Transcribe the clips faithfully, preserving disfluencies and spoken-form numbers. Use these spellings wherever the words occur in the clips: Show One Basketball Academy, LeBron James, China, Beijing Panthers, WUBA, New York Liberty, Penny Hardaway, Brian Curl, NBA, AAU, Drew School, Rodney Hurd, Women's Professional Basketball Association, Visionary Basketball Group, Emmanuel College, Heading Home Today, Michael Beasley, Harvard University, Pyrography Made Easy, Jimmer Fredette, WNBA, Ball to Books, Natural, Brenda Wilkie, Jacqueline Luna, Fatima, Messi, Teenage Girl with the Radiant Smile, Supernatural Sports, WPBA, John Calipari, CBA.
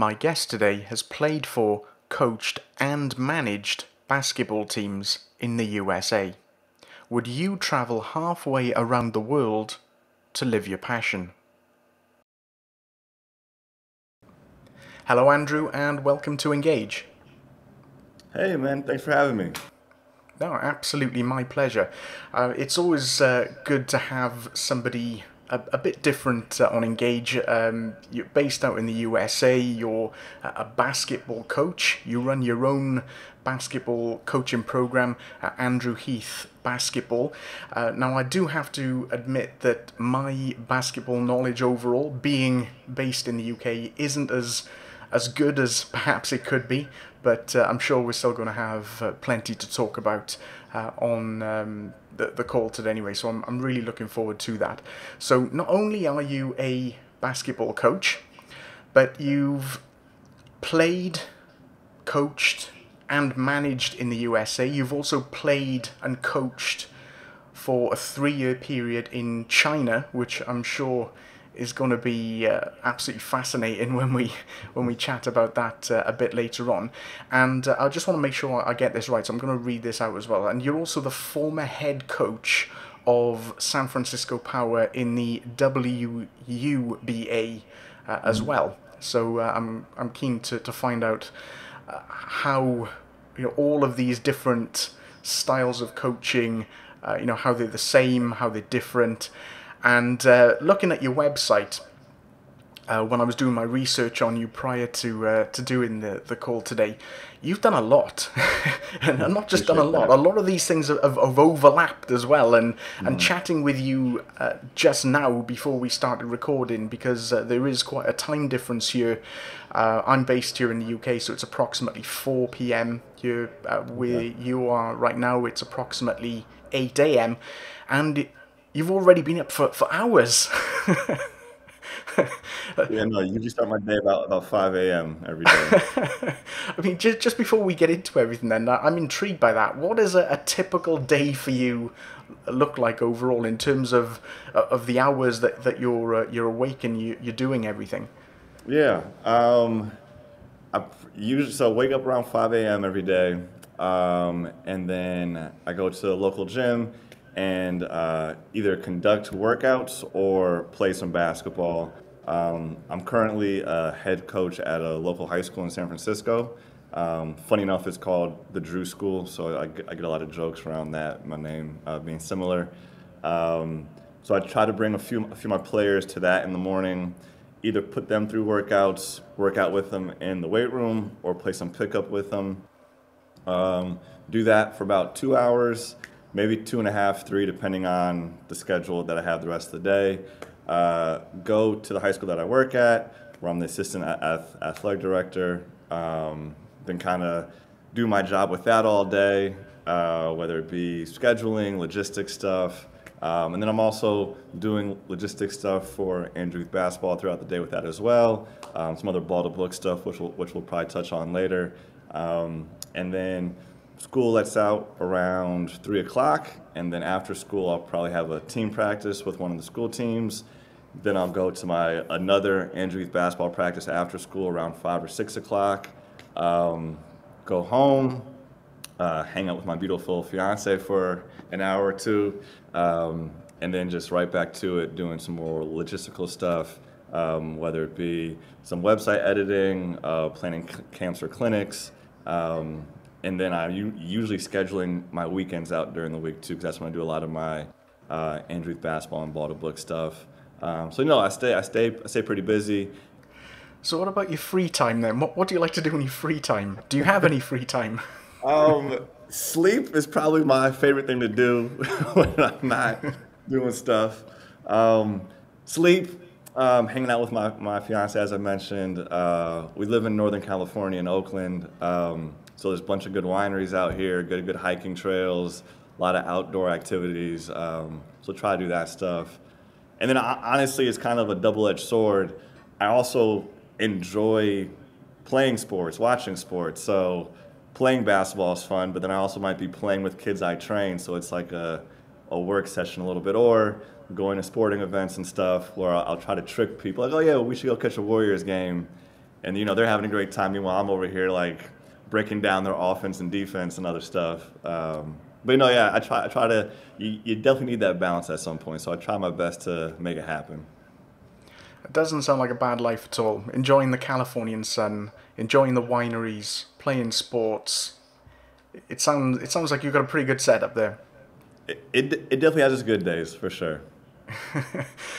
My guest today has played for, coached and managed basketball teams in the U S A. Would you travel halfway around the world to live your passion? Hello Andrew and welcome to Engage. Hey man, thanks for having me. No, absolutely my pleasure. Uh, it's always uh, good to have somebody a, a bit different uh, on Engage. Um, you're based out in the U S A, you're a basketball coach, you run your own basketball coaching program, uh, Andrew Heath Basketball. Uh, now I do have to admit that my basketball knowledge overall, being based in the U K, isn't as as good as perhaps it could be, but uh, I'm sure we're still going to have uh, plenty to talk about uh, on um, the, the call today anyway, so I'm, I'm really looking forward to that. So not only are you a basketball coach, but you've played, coached and managed in the U S A. You've also played and coached for a three-year period in China, which I'm sure is going to be uh, absolutely fascinating when we when we chat about that uh, a bit later on. And uh, I just want to make sure I get this right, so I'm going to read this out as well. And you're also the former head coach of San Francisco Power in the W U B A uh, as well. So uh, I'm I'm keen to to find out uh, how, you know, all of these different styles of coaching, uh, you know, how they're the same, how they're different. And uh, looking at your website, uh, when I was doing my research on you prior to uh, to doing the, the call today, you've done a lot. And I'm not just done a lot. That. A lot of these things have, have overlapped as well. And, mm. and chatting with you uh, just now before we started recording, because uh, there is quite a time difference here. Uh, I'm based here in the U K, so it's approximately four P M here. Uh, where yeah. you are right now, it's approximately eight A M And it, you've already been up for, for hours. Yeah, no, you just start my day about, about five A M every day. I mean, just, just before we get into everything then, I'm intrigued by that. What does a, a typical day for you look like overall in terms of of the hours that, that you're uh, you're awake and you, you're doing everything? Yeah. Um, I usually so I wake up around five A M every day, um, and then I go to the local gym and uh, either conduct workouts or play some basketball. Um, I'm currently a head coach at a local high school in San Francisco. Um, funny enough, it's called the Drew School, so I, I get a lot of jokes around that, my name uh, being similar. Um, so I try to bring a few, a few of my players to that in the morning, either put them through workouts, work out with them in the weight room, or play some pickup with them. Um, do that for about two hours. Maybe two and a half, three, depending on the schedule that I have the rest of the day. Uh, go to the high school that I work at, where I'm the assistant ath athletic director. Um, then kind of do my job with that all day, uh, whether it be scheduling, logistics stuff. Um, and then I'm also doing logistics stuff for Andrew Heath Basketball throughout the day with that as well. Um, some other Ball to Books stuff, which we'll, which we'll probably touch on later. Um, and then school lets out around three o'clock, and then after school I'll probably have a team practice with one of the school teams. Then I'll go to my another Andrew Heath basketball practice after school around five or six o'clock. Um, go home, uh, hang out with my beautiful fiance for an hour or two, um, and then just right back to it doing some more logistical stuff, um, whether it be some website editing, uh, planning camps or clinics, um, and then I'm usually scheduling my weekends out during the week too, because that's when I do a lot of my uh, Andrew Heath Basketball and Ball to Book stuff. Um, so no, I stay, I stay, I stay pretty busy. So what about your free time then? What, what do you like to do in your free time? Do you have any free time? um, sleep is probably my favorite thing to do when I'm not doing stuff. Um, sleep. Um, hanging out with my, my fiance, as I mentioned. Uh, we live in Northern California in Oakland, um, so there's a bunch of good wineries out here, good good hiking trails, a lot of outdoor activities, um, so try to do that stuff. And then I, honestly, it's kind of a double-edged sword. I also enjoy playing sports, watching sports, so playing basketball is fun, but then I also might be playing with kids I train, so it's like a, a work session a little bit, or going to sporting events and stuff where I'll, I'll try to trick people. Like, oh yeah, we should go catch a Warriors game. And, you know, they're having a great time. Meanwhile, I'm over here, like, breaking down their offense and defense and other stuff. Um, but, you know, yeah, I try, I try to you, – you definitely need that balance at some point. So I try my best to make it happen. It doesn't sound like a bad life at all. Enjoying the Californian sun, enjoying the wineries, playing sports. It sounds, it sounds like you've got a pretty good setup there. It, it, it definitely has its good days, for sure.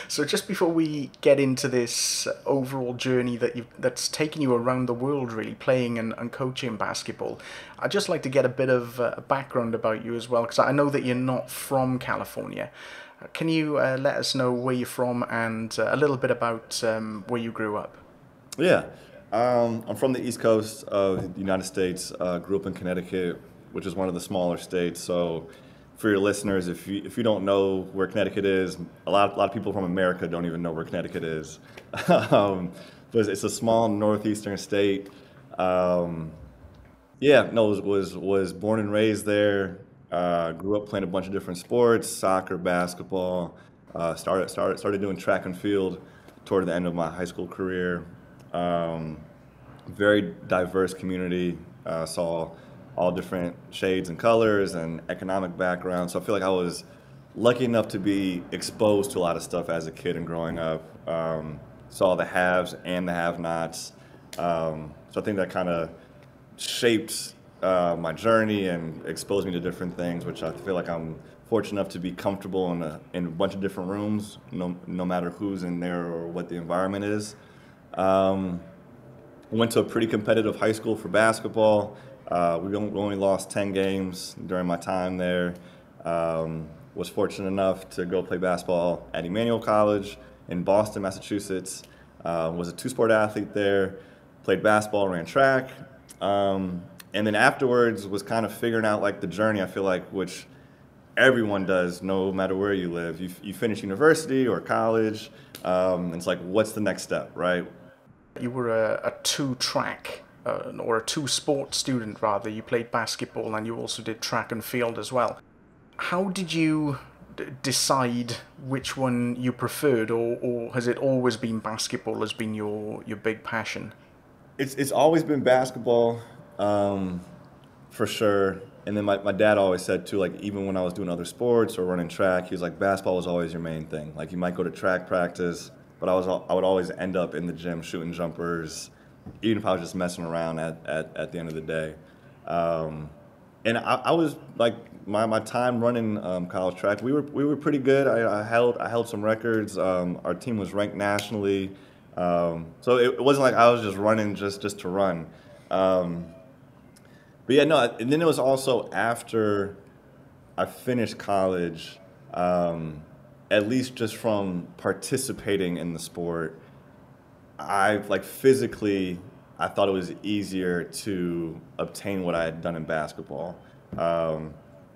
So just before we get into this overall journey that you've, that's taken you around the world, really, playing and, and coaching basketball, I'd just like to get a bit of a background about you as well, because I know that you're not from California. Can you uh, let us know where you're from and uh, a little bit about um, where you grew up? Yeah, um, I'm from the East Coast of the United States. Uh, grew up in Connecticut, which is one of the smaller states, so... For your listeners, if you if you don't know where Connecticut is, a lot a lot of people from America don't even know where Connecticut is. um, but it's a small northeastern state. Um, yeah, no, was, was was born and raised there. Uh, grew up playing a bunch of different sports: soccer, basketball. Uh, started started started doing track and field toward the end of my high school career. Um, very diverse community. Uh, saw. all different shades and colors and economic backgrounds. So I feel like I was lucky enough to be exposed to a lot of stuff as a kid and growing up. Um, saw the haves and the have-nots. Um, so I think that kind of shaped uh, my journey and exposed me to different things, which I feel like I'm fortunate enough to be comfortable in a, in a bunch of different rooms, no, no matter who's in there or what the environment is. Um, I went to a pretty competitive high school for basketball. Uh, we only lost ten games during my time there. Um, was fortunate enough to go play basketball at Emmanuel College in Boston, Massachusetts. Uh, was a two-sport athlete there, played basketball, ran track. Um, and then afterwards was kind of figuring out like the journey, I feel like, which everyone does no matter where you live. You, you finish university or college, um, and it's like, what's the next step, right? You were a, a two-track Uh, or a two-sport student, rather. You played basketball and you also did track and field as well. How did you d decide which one you preferred, or, or has it always been basketball has been your, your big passion? It's, it's always been basketball, um, for sure. And then my, my dad always said, too, like, even when I was doing other sports or running track, he was like, basketball was always your main thing. Like, you might go to track practice, but I, was, I would always end up in the gym shooting jumpers, even if I was just messing around at, at, at the end of the day. Um, and I, I was, like, my, my time running um, college track, we were, we were pretty good. I, I, held, I held some records. Um, our team was ranked nationally. Um, so it, it wasn't like I was just running just, just to run. Um, but, yeah, no, and then it was also after I finished college, um, at least just from participating in the sport, I, like, physically, I thought it was easier to obtain what I had done in basketball. Um,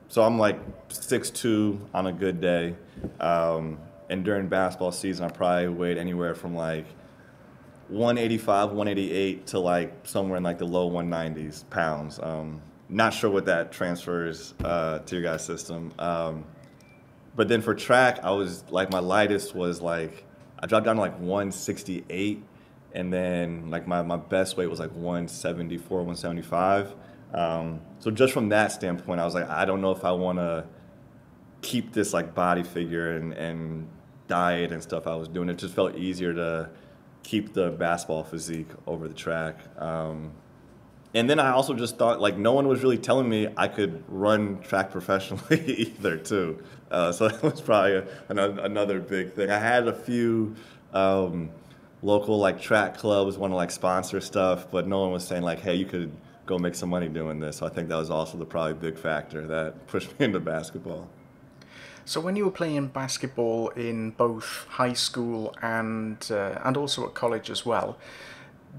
so I'm like six two on a good day. Um, and during basketball season, I probably weighed anywhere from like one eighty-five, one eighty-eight to like somewhere in like the low one nineties pounds. Um, not sure what that transfers uh, to your guys' system. Um, but then for track, I was like, my lightest was like, I dropped down to like one sixty-eight. And then, like, my, my best weight was, like, one seventy-four, one seventy-five. Um, so just from that standpoint, I was like, I don't know if I want to keep this, like, body figure and, and diet and stuff I was doing. It just felt easier to keep the basketball physique over the track. Um, and then I also just thought, like, no one was really telling me I could run track professionally either, too. Uh, so that was probably a, an, another big thing. I had a few... Um, local like track clubs want to like sponsor stuff, but no one was saying like, hey, you could go make some money doing this. So I think that was also the probably big factor that pushed me into basketball. So when you were playing basketball in both high school and uh, and also at college as well,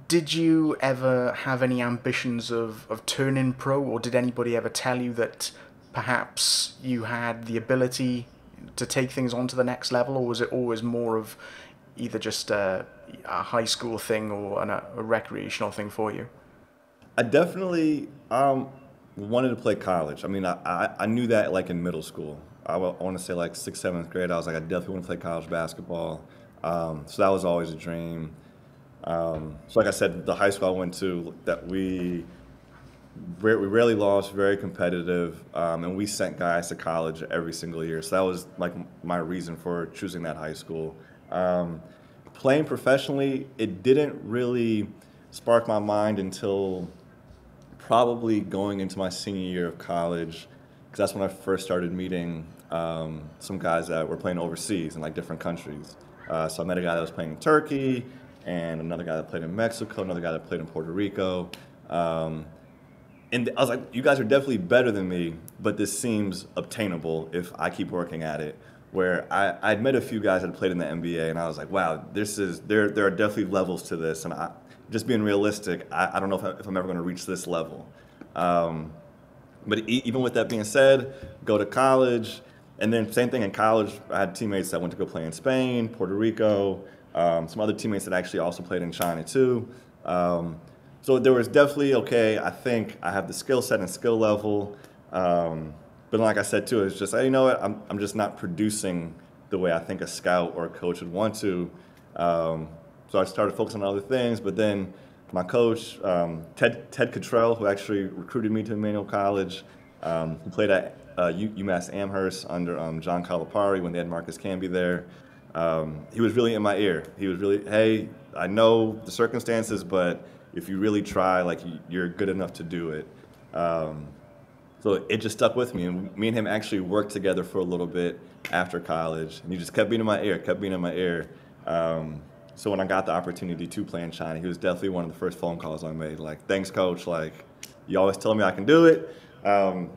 did you ever have any ambitions of, of turning pro, or did anybody ever tell you that perhaps you had the ability to take things on to the next level, or was it always more of either just uh, a high school thing or an, a recreational thing for you? I definitely um, wanted to play college. I mean, I, I, I knew that like in middle school. I want to say like sixth, seventh grade, I was like, I definitely want to play college basketball. Um, so that was always a dream. Um, so like I said, the high school I went to, that we, we rarely lost, very competitive, um, and we sent guys to college every single year. So that was like my reason for choosing that high school. Um, playing professionally, it didn't really spark my mind until probably going into my senior year of college, because that's when I first started meeting um, some guys that were playing overseas in like different countries. Uh, so I met a guy that was playing in Turkey, and another guy that played in Mexico, another guy that played in Puerto Rico. Um, and I was like, you guys are definitely better than me, but this seems obtainable if I keep working at it. Where I, I'd met a few guys that played in the N B A, and I was like, wow, this is, there, there are definitely levels to this. And I, just being realistic, I, I don't know if, I, if I'm ever gonna reach this level. Um, but e even with that being said, go to college, and then same thing in college, I had teammates that went to go play in Spain, Puerto Rico, Um, some other teammates that actually also played in China too. Um, so there was definitely, okay, I think I have the skill set and skill level. Um, but like I said too, it's just, hey, you know what, I'm, I'm just not producing the way I think a scout or a coach would want to. Um, so I started focusing on other things, but then my coach, um, Ted, Ted Cottrell, who actually recruited me to Emmanuel College, um, who played at uh, UMass Amherst under um, John Calipari when they had Marcus Camby there. Um, he was really in my ear. He was really, hey, I know the circumstances, but if you really try, like, you're good enough to do it. Um, so it just stuck with me. And me and him actually worked together for a little bit after college. And he just kept being in my ear, kept being in my ear. Um, so when I got the opportunity to play in China, he was definitely one of the first phone calls I made. Like, thanks, coach. Like, you always tell me I can do it. Um,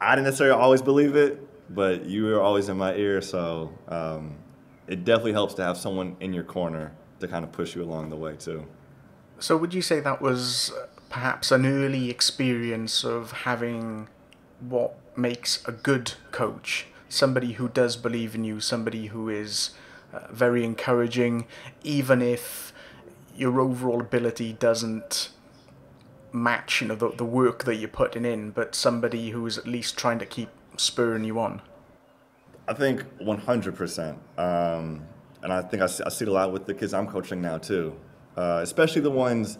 I didn't necessarily always believe it, but you were always in my ear, so... Um, it definitely helps to have someone in your corner to kind of push you along the way too. So would you say that was perhaps an early experience of having what makes a good coach? Somebody who does believe in you, somebody who is uh, very encouraging, even if your overall ability doesn't match, you know, the, the work that you're putting in, but somebody who is at least trying to keep spurring you on? I think one hundred percent, um, and I think I see, I see it a lot with the kids I'm coaching now too, uh, especially the ones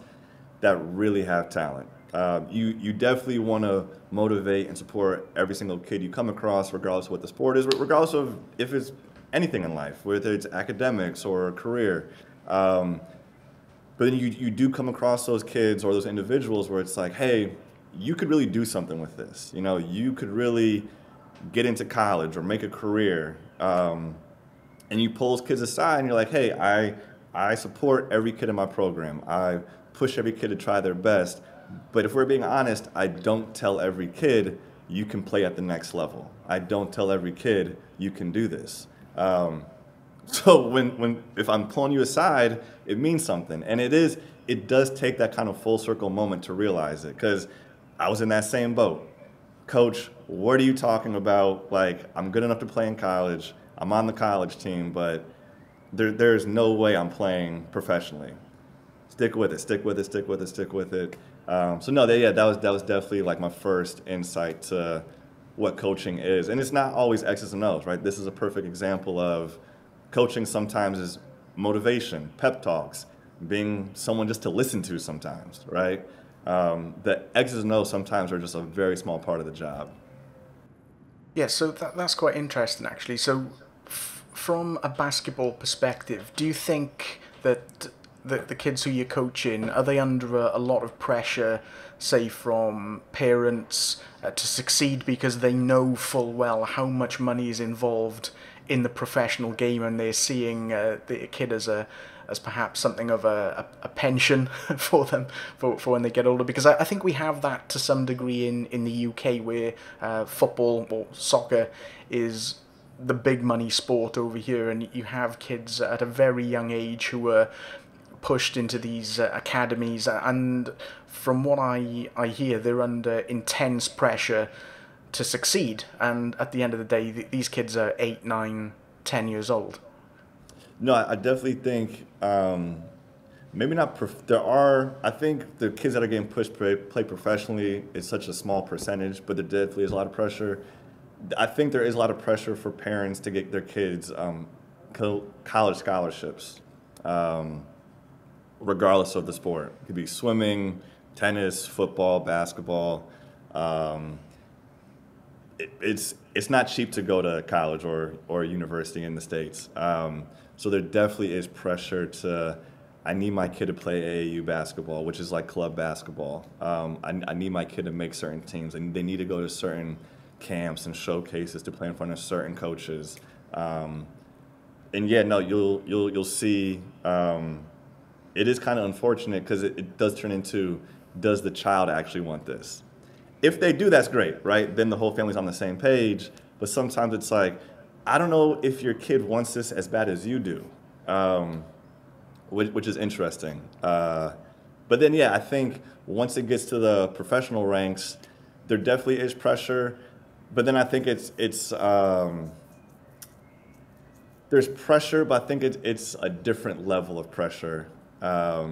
that really have talent. Uh, you, you definitely want to motivate and support every single kid you come across, regardless of what the sport is, regardless of if it's anything in life, whether it's academics or a career. Um, but then you, you do come across those kids or those individuals where it's like, hey, you could really do something with this. You know, you could really get into college or make a career, um, and you pull those kids aside and you're like, hey, I, I support every kid in my program. I push every kid to try their best, but if we're being honest, I don't tell every kid you can play at the next level. I don't tell every kid you can do this. Um, so when, when, if I'm pulling you aside, it means something, and it is, it does take that kind of full circle moment to realize it, because I was in that same boat. Coach, what are you talking about? Like, I'm good enough to play in college. I'm on the college team, but there, there's no way I'm playing professionally. Stick with it, stick with it, stick with it, stick with it. Um, so no, they, yeah, that was, that was definitely like my first insight to what coaching is. And it's not always X's and O's, right? This is a perfect example of coaching sometimes is motivation, pep talks, being someone just to listen to sometimes, right? Um, the X's and O's sometimes are just a very small part of the job. Yeah, so that, that's quite interesting, actually. So f from a basketball perspective, do you think that the, the kids who you're coaching, are they under a, a lot of pressure, say, from parents uh, to succeed because they know full well how much money is involved in the professional game, and they're seeing uh, the kid as a as perhaps something of a, a, a pension for them for, for when they get older? Because I, I think we have that to some degree in, in the U K, where uh, football or soccer is the big money sport over here, and you have kids at a very young age who are pushed into these uh, academies, and from what I, I hear, they're under intense pressure to succeed, and at the end of the day, th these kids are eight, nine, ten years old. No, I definitely think um, maybe not. Prof there are, I think the kids that are getting pushed to play professionally is such a small percentage, but there definitely is a lot of pressure. I think there is a lot of pressure for parents to get their kids um, co college scholarships. Um, regardless of the sport. It could be swimming, tennis, football, basketball. Um, it, it's it's not cheap to go to college or or university in the States. Um, so there definitely is pressure to. I need my kid to play A A U basketball, which is like club basketball. Um, I, I need my kid to make certain teams, and they need to go to certain camps and showcases to play in front of certain coaches. Um, and yeah, no, you'll you'll you'll see. Um, it is kind of unfortunate because it, it does turn into, does the child actually want this? If they do, that's great, right? Then the whole family's on the same page. But sometimes it's like, I don't know if your kid wants this as bad as you do. Um, Which, which is interesting. Uh, but then, yeah, I think once it gets to the professional ranks, there definitely is pressure. But then I think it's, it's um, there's pressure, but I think it, it's a different level of pressure. Because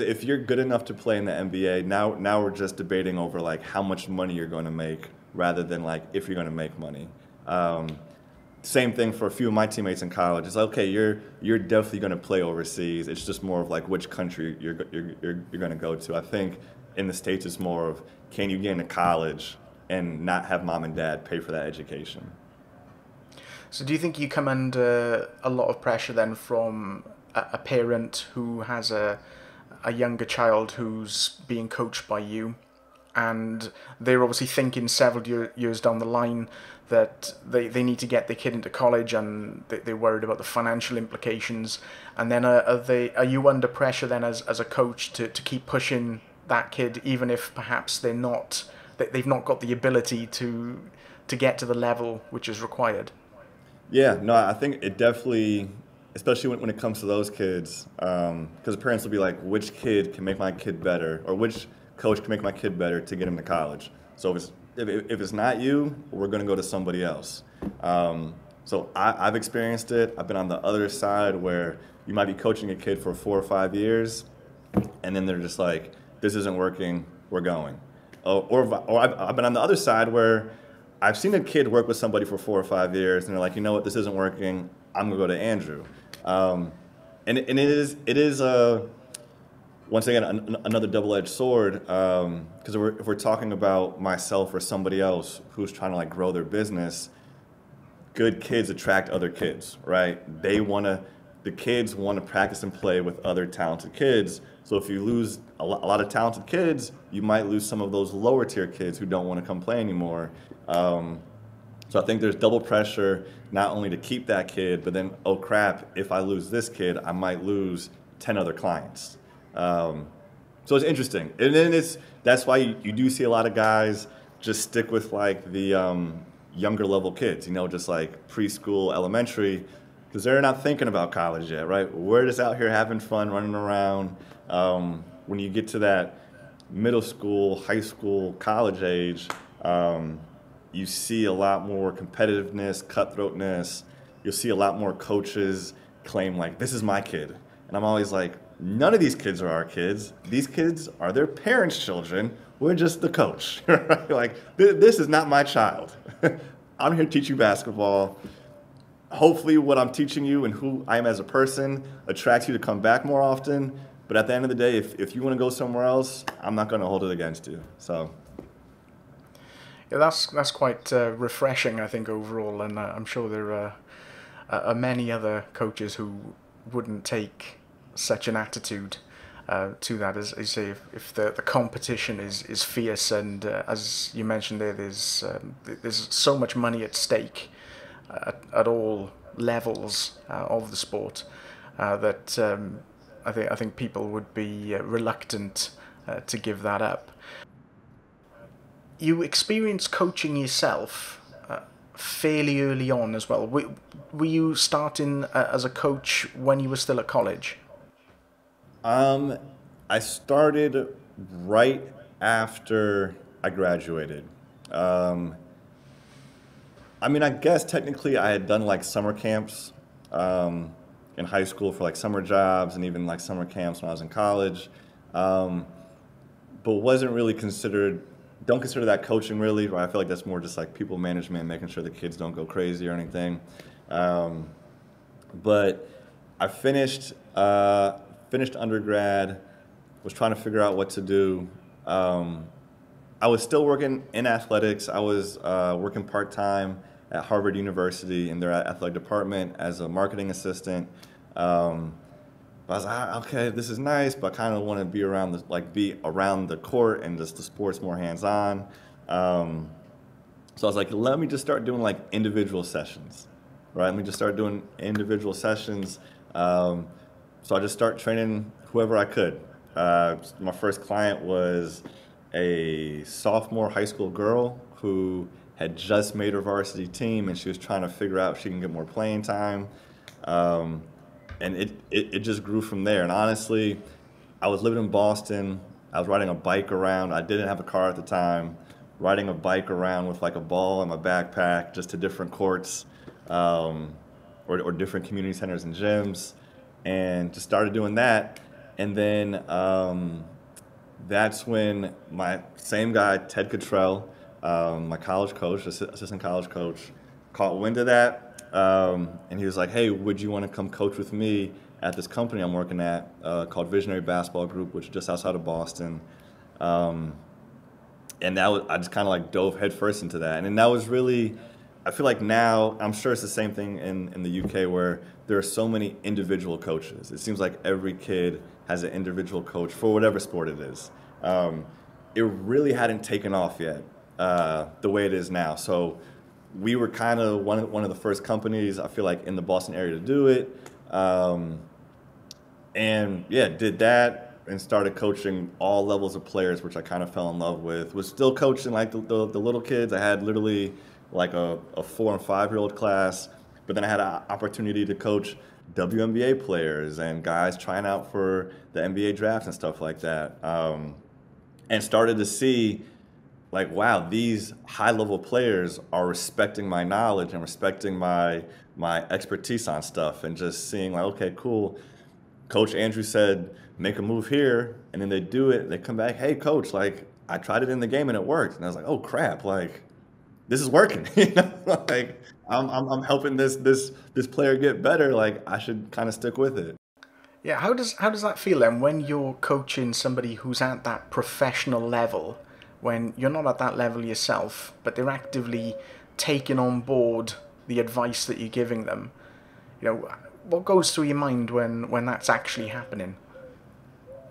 um, if you're good enough to play in the N B A, now, now we're just debating over like how much money you're going to make rather than like if you're going to make money. Um, Same thing for a few of my teammates in college. It's like, okay, you're you're definitely going to play overseas. It's just more of like which country you're you're you're, you're going to go to. I think in the States it's more of can you get into college and not have mom and dad pay for that education. So do you think you come under a lot of pressure then from a, a parent who has a a younger child who's being coached by you? And they're obviously thinking several year, years down the line that they, they need to get their kid into college, and they, they're worried about the financial implications. And then are, are they are you under pressure then as, as a coach to, to keep pushing that kid, even if perhaps they're not they've not got the ability to to get to the level which is required? Yeah, no, I think it definitely, especially when, when it comes to those kids, because um, the parents will be like, which kid can make my kid better, or which coach can make my kid better to get him to college. So if it's, if, if it's not you, we're going to go to somebody else. Um, so I, I've experienced it. I've been on the other side where you might be coaching a kid for four or five years, and then they're just like, this isn't working, we're going. Oh, or or I've, I've been on the other side where I've seen a kid work with somebody for four or five years, and they're like, you know what, this isn't working, I'm going to go to Andrew. Um, and, and it is, it is a... Once again, an, another double-edged sword, because um, if, if we're talking about myself or somebody else who's trying to like grow their business, good kids attract other kids, right? They want to, the kids want to practice and play with other talented kids. So if you lose a, lo a lot of talented kids, you might lose some of those lower-tier kids who don't want to come play anymore. Um, so I think there's double pressure, not only to keep that kid, but then, oh crap, if I lose this kid, I might lose ten other clients. Um, so it's interesting, and then it's that's why you, you do see a lot of guys just stick with like the um, younger level kids, you know, just like preschool, elementary, because they're not thinking about college yet, right? We're just out here having fun, running around. Um, when you get to that middle school, high school, college age, um, you see a lot more competitiveness, cutthroatness. You'll see a lot more coaches claim like, "This is my kid," and I'm always like, none of these kids are our kids. These kids are their parents' children. We're just the coach. Right? Like, this is not my child. I'm here to teach you basketball. Hopefully what I'm teaching you and who I am as a person attracts you to come back more often. But at the end of the day, if, if you want to go somewhere else, I'm not going to hold it against you. So, yeah, that's, that's quite uh, refreshing, I think, overall. And uh, I'm sure there are, uh, are many other coaches who wouldn't take such an attitude uh, to that. As you say, if, if the, the competition is, is fierce, and uh, as you mentioned there, there's, um, there's so much money at stake uh, at, at all levels uh, of the sport uh, that um, I, think, I think people would be uh, reluctant uh, to give that up. You experienced coaching yourself uh, fairly early on as well. Were, were you starting uh, as a coach when you were still at college? Um, I started right after I graduated. Um, I mean, I guess technically I had done like summer camps um, in high school for like summer jobs and even like summer camps when I was in college, um, but wasn't really considered, don't consider that coaching really, right? I feel like that's more just like people management, making sure the kids don't go crazy or anything. Um, but I finished, uh, finished undergrad, was trying to figure out what to do. Um, I was still working in athletics. I was uh, working part-time at Harvard University in their athletic department as a marketing assistant. Um, I was like, okay, this is nice, but I kind of want to be around the, like be around the court and just the sports more hands-on. Um, so I was like, let me just start doing like individual sessions, right? Let me just start doing individual sessions. Um, so I just start training whoever I could. Uh, my first client was a sophomore high school girl who had just made her varsity team, and she was trying to figure out if she can get more playing time. Um, and it, it, it just grew from there. And honestly, I was living in Boston. I was riding a bike around. I didn't have a car at the time. Riding a bike around with like a ball in my backpack just to different courts um, or, or different community centers and gyms. And just started doing that. And then um, that's when my same guy, Ted Cottrell, um, my college coach, assistant college coach, caught wind of that. Um, and he was like, hey, would you want to come coach with me at this company I'm working at uh, called Visionary Basketball Group, which is just outside of Boston. Um, and that was, I just kind of like dove headfirst into that. And, and that was really, I feel like now, I'm sure it's the same thing in, in the U K where there are so many individual coaches. It seems like every kid has an individual coach for whatever sport it is. Um, it really hadn't taken off yet uh, the way it is now. So we were kind of one of, one of the first companies, I feel like, in the Boston area to do it. Um, and yeah, did that and started coaching all levels of players, which I kind of fell in love with. Was still coaching like the, the, the little kids. I had literally like a, a four and five year old class, but then I had an opportunity to coach W N B A players and guys trying out for the N B A drafts and stuff like that. Um, and started to see like, wow, these high-level players are respecting my knowledge and respecting my my expertise on stuff, and just seeing like, okay, cool. Coach Andrew said, make a move here, and then they do it, and they come back, hey, coach, like, I tried it in the game and it worked. And I was like, oh, crap, like, this is working. You know, like, I'm, I'm, I'm helping this, this, this player get better. Like, I should kind of stick with it. Yeah, how does, how does that feel then when you're coaching somebody who's at that professional level, when you're not at that level yourself, but they're actively taking on board the advice that you're giving them? You know, what goes through your mind when, when that's actually happening?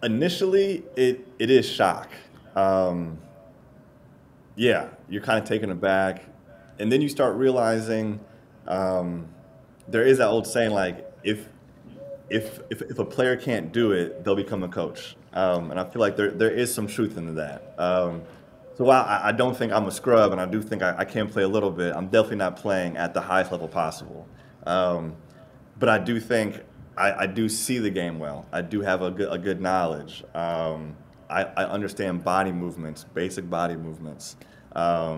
Initially, it, it is shock. Um, yeah, you're kind of taken aback. And then you start realizing um, there is that old saying, like, if, if, if, if a player can't do it, they'll become a coach. Um, and I feel like there, there is some truth into that. Um, So while I don't think I'm a scrub, and I do think I can play a little bit, I'm definitely not playing at the highest level possible. Um, but I do think I, I do see the game well. I do have a good, a good knowledge. Um, I, I understand body movements, basic body movements. Um,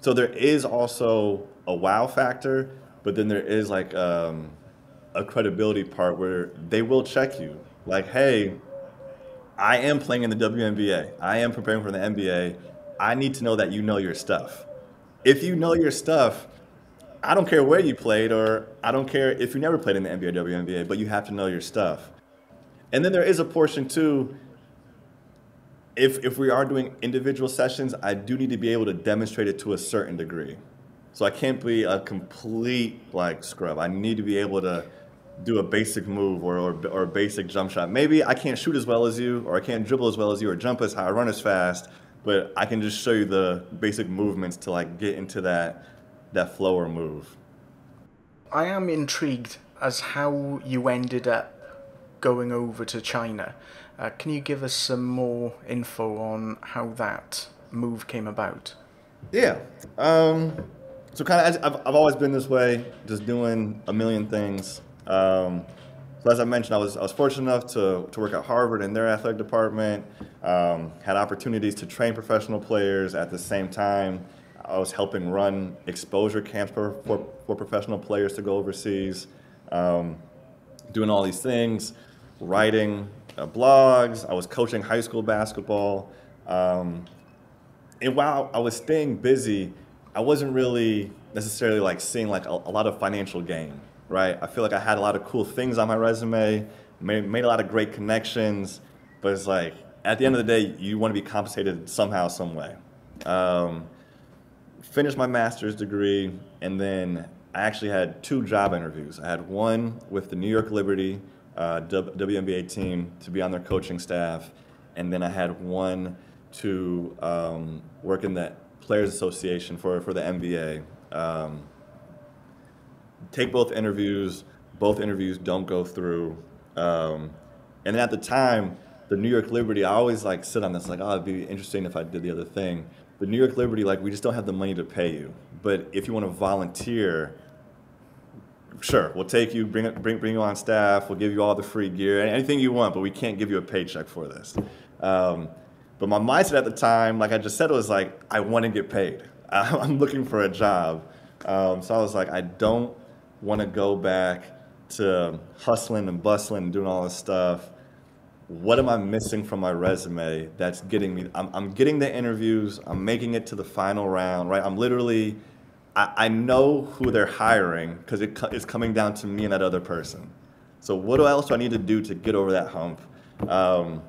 so there is also a wow factor, but then there is like um, a credibility part where they will check you. Like, hey, I am playing in the W N B A. I am preparing for the N B A. I need to know that you know your stuff. If you know your stuff, I don't care where you played, or I don't care if you never played in the N B A or W N B A, but you have to know your stuff. And then there is a portion too, if, if we are doing individual sessions, I do need to be able to demonstrate it to a certain degree. So I can't be a complete like scrub. I need to be able to do a basic move or, or, or a basic jump shot. Maybe I can't shoot as well as you, or I can't dribble as well as you, or jump as high, or run as fast, but I can just show you the basic movements to like get into that, that flow or move. I am intrigued as how you ended up going over to China. Uh, can you give us some more info on how that move came about? Yeah. Um, so kind of, I've, I've always been this way, just doing a million things. Um, so as I mentioned, I was, I was fortunate enough to, to work at Harvard in their athletic department, um, had opportunities to train professional players. At the same time, I was helping run exposure camps for, for, for professional players to go overseas, um, doing all these things, writing uh, blogs. I was coaching high school basketball. Um, and while I was staying busy, I wasn't really necessarily like seeing like a, a lot of financial gain. Right, I feel like I had a lot of cool things on my resume, made, made a lot of great connections, but it's like, at the end of the day, you want to be compensated somehow, some way. Um, finished my master's degree, and then I actually had two job interviews. I had one with the New York Liberty uh, W N B A team to be on their coaching staff, and then I had one to um, work in the Players Association for, for the N B A. Um, take both interviews, both interviews don't go through. Um, and then at the time, the New York Liberty, I always like sit on this, like, oh, it'd be interesting if I did the other thing. The New York Liberty, like, we just don't have the money to pay you. But if you want to volunteer, sure, we'll take you, bring, bring, bring you on staff, we'll give you all the free gear, anything you want, but we can't give you a paycheck for this. Um, but my mindset at the time, like I just said, it was like, I want to get paid. I'm looking for a job. Um, so I was like, I don't want to go back to hustling and bustling and doing all this stuff. What am I missing from my resume that's getting me? I'm, I'm getting the interviews. I'm making it to the final round, right? I'm literally, I, I know who they're hiring because it, it's coming down to me and that other person. So what else do I need to do to get over that hump? Um,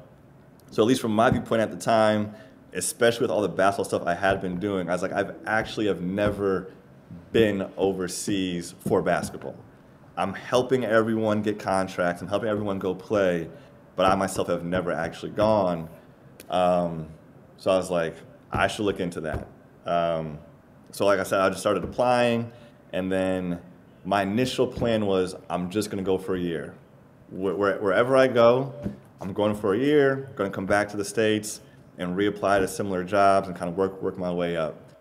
so at least from my viewpoint at the time, especially with all the basketball stuff I had been doing, I was like, I've actually have never been overseas for basketball. I'm helping everyone get contracts. I'm helping everyone go play. But I myself have never actually gone. Um, so I was like, I should look into that. Um, so like I said, I just started applying. And then my initial plan was, I'm just going to go for a year. Where, where, wherever I go, I'm going for a year, going to come back to the States and reapply to similar jobs and kind of work, work my way up.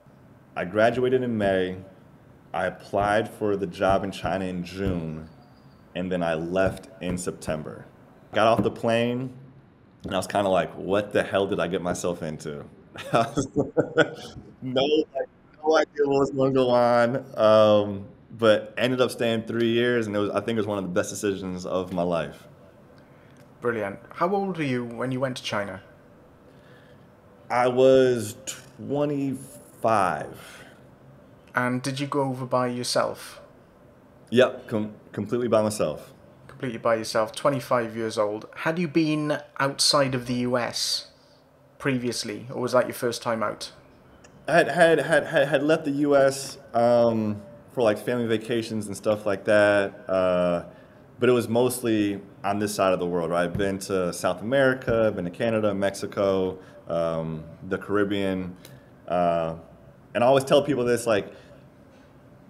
I graduated in May. I applied for the job in China in June. And then I left in September. Got off the plane, and I was kind of like, what the hell did I get myself into? no, like, no idea what was going to go on, um, but ended up staying three years, and it was, I think it was one of the best decisions of my life. Brilliant. How old were you when you went to China? I was twenty-five. And did you go over by yourself? Yep, com completely by myself. Completely by yourself, twenty-five years old. Had you been outside of the U S previously, or was that your first time out? I had had had had, had left the U S um, for like family vacations and stuff like that, uh, but it was mostly on this side of the world. Right, I've been to South America, I've been to Canada, Mexico, um, the Caribbean, uh, and I always tell people this: like,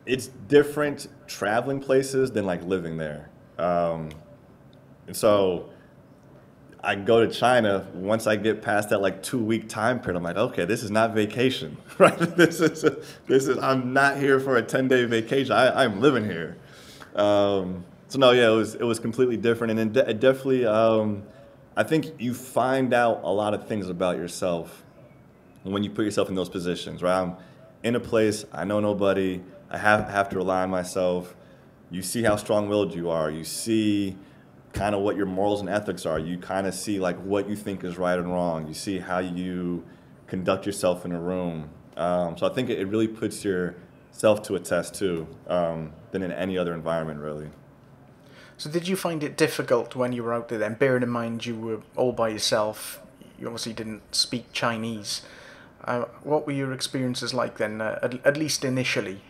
it's different traveling places than like living there. Um, and so I go to China. Once I get past that like two week time period, I'm like, okay, this is not vacation, right? This is, a, this is, I'm not here for a ten day vacation. I, I'm living here. Um, so no, yeah, it was, it was completely different. And it, de it definitely, um, I think you find out a lot of things about yourself when you put yourself in those positions, right? I'm in a place, I know nobody, I have, have to rely on myself. You see how strong-willed you are. You see kind of what your morals and ethics are. You kind of see like what you think is right and wrong. You see how you conduct yourself in a room. Um, so I think it, it really puts yourself to a test too, um, than in any other environment really. So did you find it difficult when you were out there then, bearing in mind you were all by yourself, you obviously didn't speak Chinese. Uh, what were your experiences like then, uh, at, at least initially?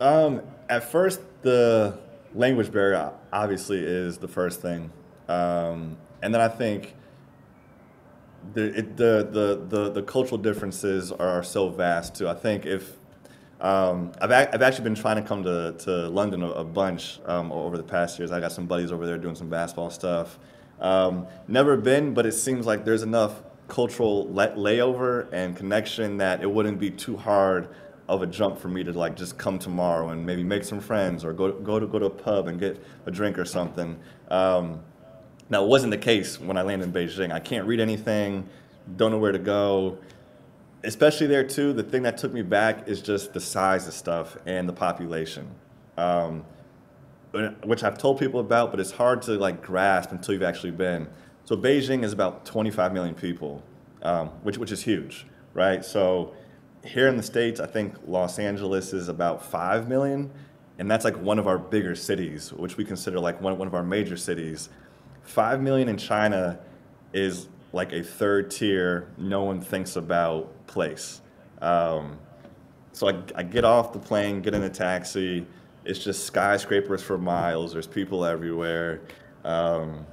Um, at first, the language barrier obviously is the first thing, um, and then I think the, it, the the the the cultural differences are so vast too. I think if um, I've a I've actually been trying to come to to London a, a bunch um, over the past years. I got some buddies over there doing some basketball stuff. Um, never been, but it seems like there's enough cultural la layover and connection that it wouldn't be too hard of a jump for me to like just come tomorrow and maybe make some friends or go to, go to go to a pub and get a drink or something. Um, now it wasn't the case when I landed in Beijing. I can't read anything, don't know where to go. Especially there too, the thing that took me back is just the size of stuff and the population, um, which I've told people about, but it's hard to like grasp until you've actually been. So Beijing is about twenty-five million people, um, which which is huge, right? So here in the States, I think Los Angeles is about five million, and that's like one of our bigger cities, which we consider like one, one of our major cities. five million in China is like a third tier, no one thinks about place. Um, so I, I get off the plane, get in a taxi. It's just skyscrapers for miles. There's people everywhere. Um,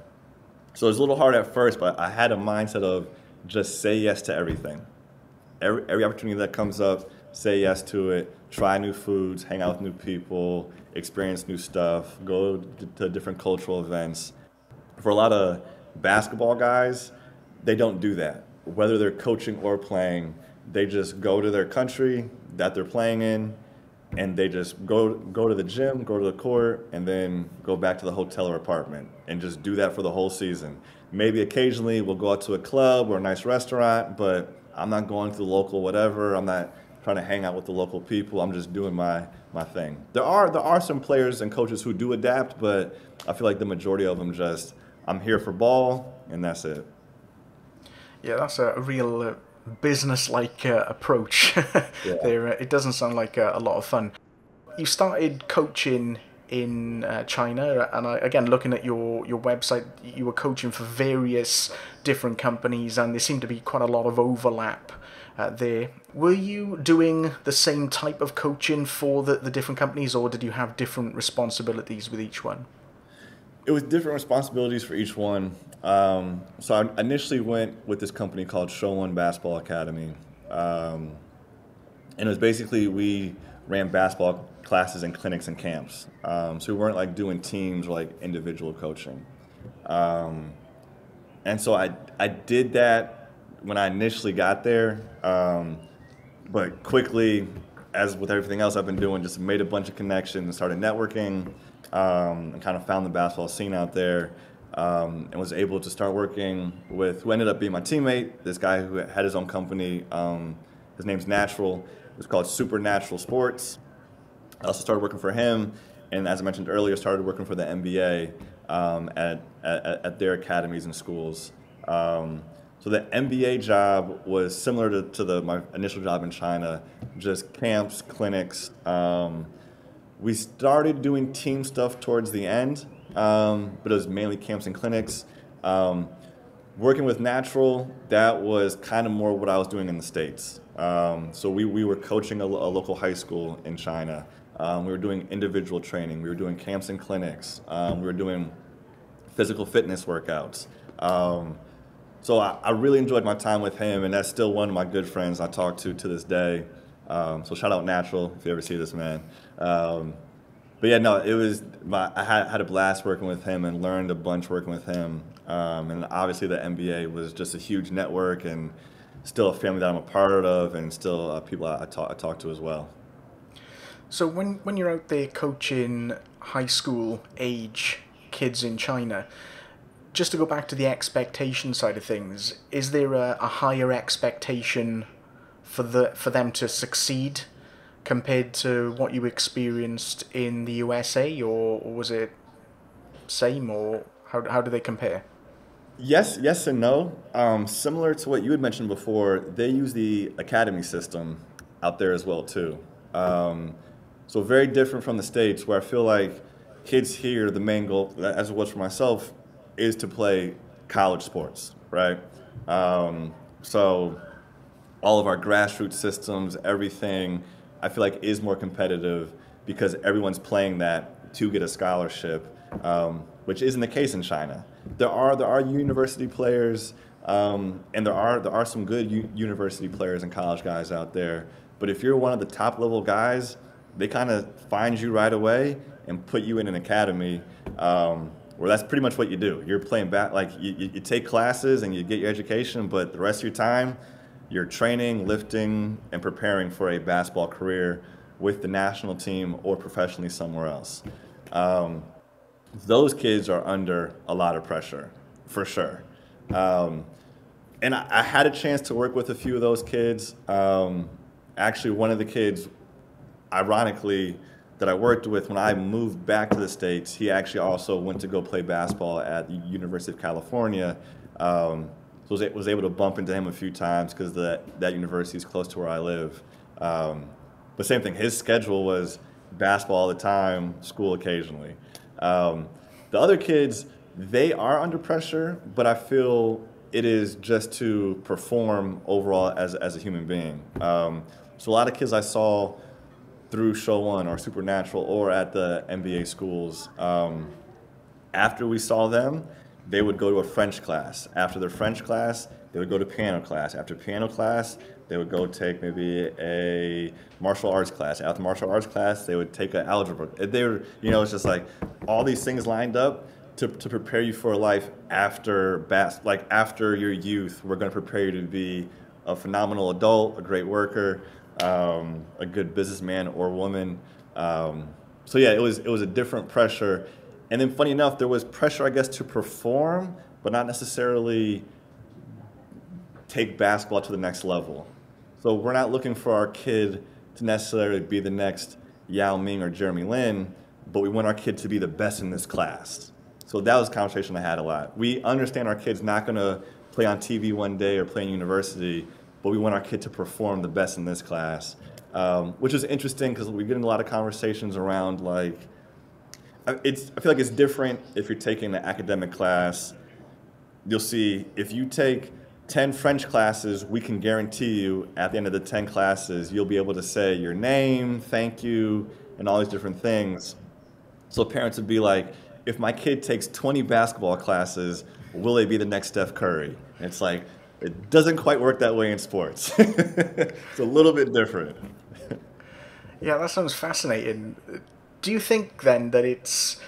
so it was a little hard at first, but I had a mindset of just say yes to everything. Every, every opportunity that comes up, say yes to it. Try new foods, hang out with new people, experience new stuff, go to different cultural events. For a lot of basketball guys, they don't do that. Whether they're coaching or playing, they just go to their country that they're playing in, and they just go, go to the gym, go to the court, and then go back to the hotel or apartment and just do that for the whole season. Maybe occasionally we'll go out to a club or a nice restaurant, but I'm not going to the local whatever. I'm not trying to hang out with the local people. I'm just doing my, my thing. There are, there are some players and coaches who do adapt, but I feel like the majority of them just, I'm here for ball, and that's it. Yeah, that's a real uh, business-like uh, approach. Yeah. There, uh, it doesn't sound like uh, a lot of fun. You started coaching in uh, China, and I, again, looking at your, your website, you were coaching for various different companies, and there seemed to be quite a lot of overlap uh, there. Were you doing the same type of coaching for the, the different companies, or did you have different responsibilities with each one? It was different responsibilities for each one. Um, so I initially went with this company called Show One Basketball Academy. Um, and it was basically we ran basketball classes and clinics and camps. Um, so we weren't like doing teams or like individual coaching. Um, and so I, I did that when I initially got there. Um, but quickly, as with everything else I've been doing, just made a bunch of connections, started networking, um, and kind of found the basketball scene out there. Um, and was able to start working with who ended up being my teammate, this guy who had his own company. Um, his name's Natural. It was called Supernatural Sports. I also started working for him, and as I mentioned earlier, started working for the N B A um, at, at, at their academies and schools. Um, so the N B A job was similar to, to the, my initial job in China, just camps, clinics. Um, we started doing team stuff towards the end. Um, but it was mainly camps and clinics. Um, working with Natural, that was kind of more what I was doing in the States. Um, so we, we were coaching a, a local high school in China. Um, we were doing individual training. We were doing camps and clinics. Um, we were doing physical fitness workouts. Um, so I, I really enjoyed my time with him, and that's still one of my good friends I talk to to this day. Um, so shout out Natural if you ever see this man. Um, But yeah, no, it was, my, I had, had a blast working with him and learned a bunch working with him. Um, and obviously the N B A was just a huge network and still a family that I'm a part of, and still uh, people I, I, talk, I talk to as well. So when, when you're out there coaching high school age kids in China, just to go back to the expectation side of things, is there a, a higher expectation for, the, for them to succeed compared to what you experienced in the U S A, or, or was it same, or how, how do they compare? Yes, yes and no. Um, similar to what you had mentioned before, they use the academy system out there as well too. Um, so very different from the States, where I feel like kids here, the main goal, as it was for myself, is to play college sports, right? Um, so all of our grassroots systems, everything, I feel like is more competitive because everyone's playing that to get a scholarship, um, which isn't the case in China. There are there are university players, um, and there are there are some good u university players and college guys out there. But if you're one of the top level guys, they kind of find you right away and put you in an academy, um, where that's pretty much what you do. You're playing back, like you, you take classes and you get your education, but the rest of your time, you're training, lifting, and preparing for a basketball career with the national team or professionally somewhere else. Um, those kids are under a lot of pressure, for sure. Um, and I, I had a chance to work with a few of those kids. Um, actually, one of the kids, ironically, that I worked with when I moved back to the States, he actually also went to go play basketball at the University of California. Um, So was was able to bump into him a few times because that that university is close to where I live. Um, but same thing, his schedule was basketball all the time, school occasionally. Um, the other kids, they are under pressure, but I feel it is just to perform overall as, as a human being. Um, so a lot of kids I saw through Show One or Supernatural or at the N B A schools, um, after we saw them, they would go to a French class. After their French class, they would go to piano class. After piano class, they would go take maybe a martial arts class. After martial arts class, they would take an algebra. They were, you know, it's just like all these things lined up to, to prepare you for life after bas- like after your youth. We're going to prepare you to be a phenomenal adult, a great worker, um, a good businessman or woman. Um, so yeah, it was it was a different pressure. And then funny enough, there was pressure, I guess, to perform, but not necessarily take basketball to the next level. So we're not looking for our kid to necessarily be the next Yao Ming or Jeremy Lin, but we want our kid to be the best in this class. So that was a conversation I had a lot. We understand our kid's not gonna play on T V one day or play in university, but we want our kid to perform the best in this class, um, which is interesting because we get in a lot of conversations around like, It's, I feel like it's different if you're taking an academic class. You'll see if you take ten French classes, we can guarantee you at the end of the ten classes, you'll be able to say your name, thank you, and all these different things. So parents would be like, if my kid takes twenty basketball classes, will they be the next Steph Curry? And it's like, it doesn't quite work that way in sports. It's a little bit different. Yeah, that sounds fascinating. Do you think then that it's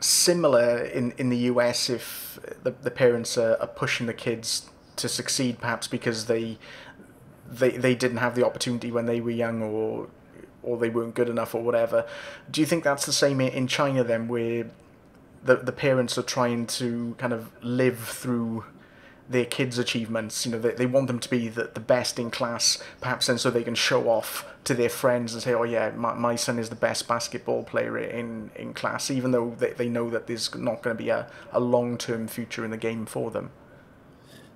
similar in, in the U S if the, the parents are, are pushing the kids to succeed, perhaps because they, they they didn't have the opportunity when they were young, or or they weren't good enough or whatever? Do you think that's the same in China then, where the, the parents are trying to kind of live through their kids' achievements? You know, they, they want them to be the, the best in class, perhaps, and so they can show off to their friends and say, oh yeah, my, my son is the best basketball player in, in class, even though they, they know that there's not going to be a, a long-term future in the game for them.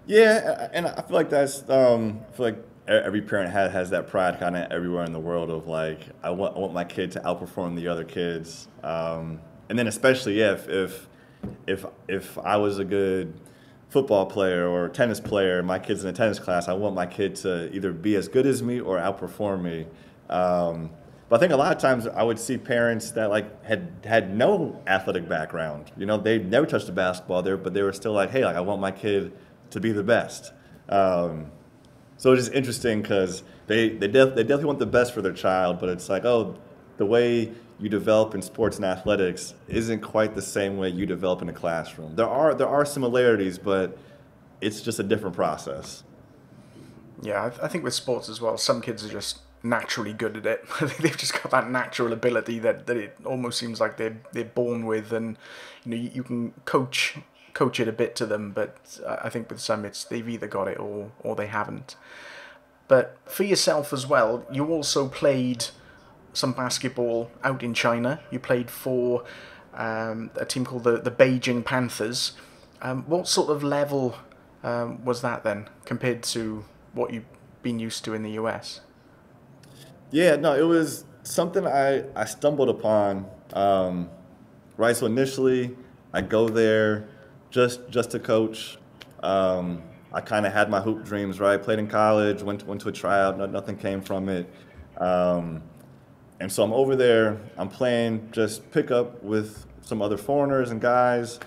Yeah, and I feel like that's, um, I feel like every parent has, has that pride kind of everywhere in the world of like, I want, I want my kid to outperform the other kids. Um, and then especially, yeah, if, if, if, if I was a good football player or tennis player, my kid's in a tennis class, I want my kid to either be as good as me or outperform me. Um, but I think a lot of times I would see parents that like had had no athletic background. You know, they never touched a basketball there, but they were still like, hey, like I want my kid to be the best. Um, so it's just interesting because they, they, def they definitely want the best for their child, but it's like, oh, the way you develop in sports and athletics isn't quite the same way you develop in a classroom. There are there are similarities, but it's just a different process. Yeah, I think with sports as well, some kids are just naturally good at it. They've just got that natural ability that, that it almost seems like they're they're born with, and you know you, you can coach coach it a bit to them, but I think with some it's they've either got it or or they haven't. But for yourself as well, you also played some basketball out in China. You played for um, a team called the, the Beijing Panthers. Um, what sort of level um, was that then compared to what you've been used to in the U S? Yeah, no, it was something I, I stumbled upon. Um, right, so initially I go there just just to coach. Um, I kind of had my hoop dreams, right? Played in college, went to, went to a tryout, no, nothing came from it. Um, And so I'm over there, I'm playing just pickup with some other foreigners and guys.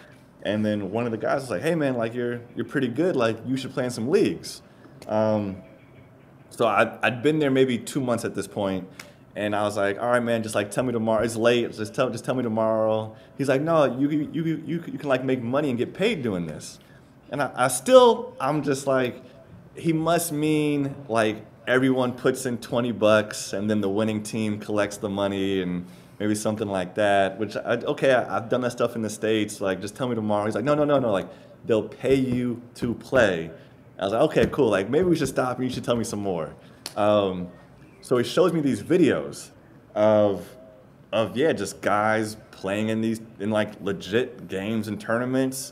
And then one of the guys was like, hey man, like you're, you're pretty good. Like you should play in some leagues. Um, so I, I'd been there maybe two months at this point. And I was like, all right, man, just like tell me tomorrow. It's late, just tell, just tell me tomorrow. He's like, no, you, you, you, you, you can like make money and get paid doing this. And I, I still, I'm just like, he must mean like, everyone puts in twenty bucks and then the winning team collects the money and maybe something like that, which, I, okay, I, I've done that stuff in the States. Like, just tell me tomorrow. He's like, no, no, no, no. Like, they'll pay you to play. I was like, okay, cool. Like, maybe we should stop and you should tell me some more. Um, so he shows me these videos of, of, yeah, just guys playing in these, in like legit games and tournaments.